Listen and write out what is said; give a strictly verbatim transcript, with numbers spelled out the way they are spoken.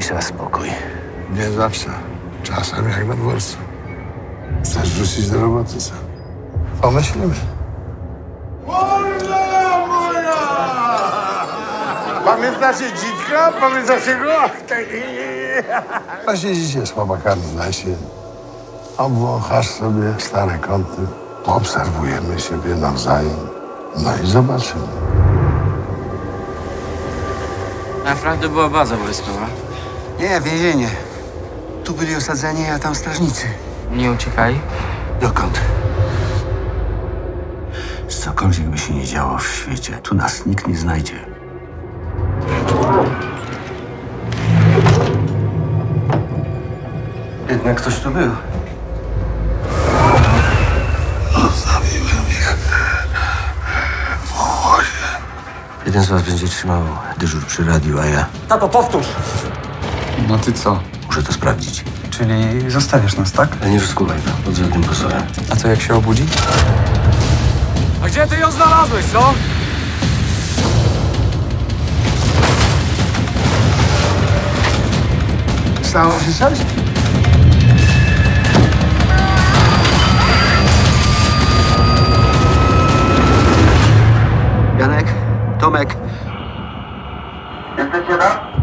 cisza, spokój. Nie zawsze. Czasem jak na dworcu. Chcesz wrócić do roboty, co? Pomyślimy. Pamiętacie dziecka? Pamiętacie go? Właśnie dzisiaj słaba karta się. Obwąchasz sobie stare kąty. Obserwujemy siebie nawzajem. No i zobaczymy. Naprawdę była baza wojskowa? Nie, więzienie. Tu byli osadzeni, a tam strażnicy. Nie uciekali? Dokąd? Cokolwiek by się nie działo w świecie, tu nas nikt nie znajdzie. Jednak ktoś tu był. Zostawiłem ich w chłodzie. Jeden z was będzie trzymał dyżur przy radiu, a ja... Tato, powtórz! No ty co? Muszę to sprawdzić. Czyli zostawiasz nas, tak? Ale nie rozkuwaj to, pod żadnym pozorem. A co, jak się obudzi? A gdzie ty ją znalazłeś, co? Stało się coś? Janek, Tomek. Jesteście tam?